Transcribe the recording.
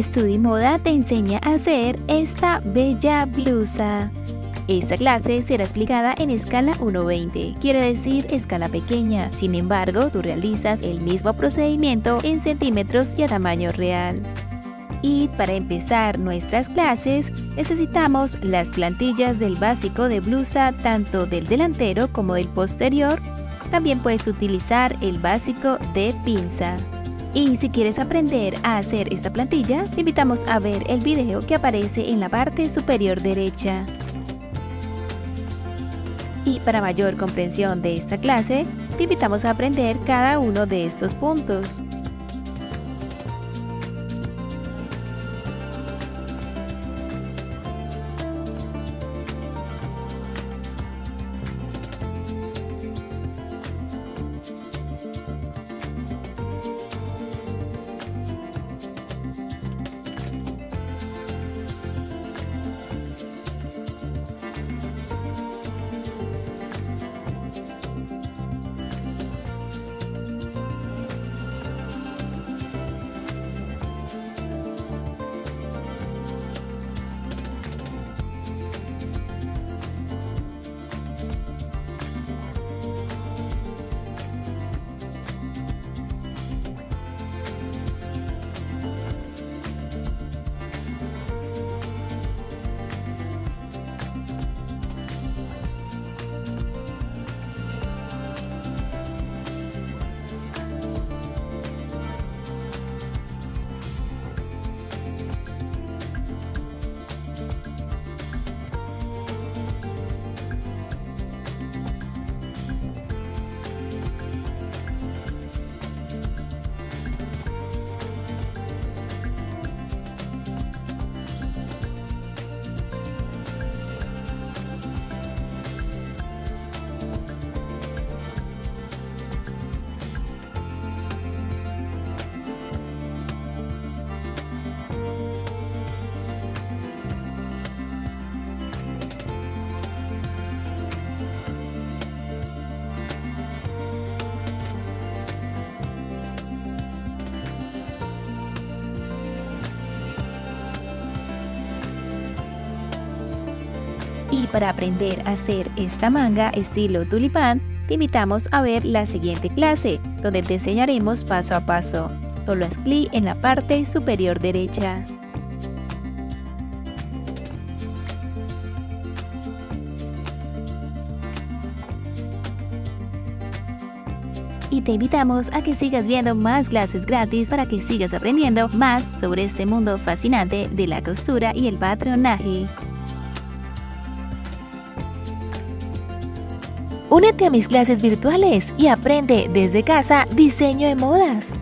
Study Moda te enseña a hacer esta bella blusa. Esta clase será explicada en escala 1:20, quiere decir escala pequeña. Sin embargo, tú realizas el mismo procedimiento en centímetros y a tamaño real. Y para empezar nuestras clases, necesitamos las plantillas del básico de blusa, tanto del delantero como del posterior. También puedes utilizar el básico de pinza. Y si quieres aprender a hacer esta plantilla, te invitamos a ver el video que aparece en la parte superior derecha. Y para mayor comprensión de esta clase, te invitamos a aprender cada uno de estos puntos. Y para aprender a hacer esta manga estilo tulipán, te invitamos a ver la siguiente clase, donde te enseñaremos paso a paso. Solo haz clic en la parte superior derecha. Y te invitamos a que sigas viendo más clases gratis para que sigas aprendiendo más sobre este mundo fascinante de la costura y el patronaje. Únete a mis clases virtuales y aprende desde casa diseño de modas.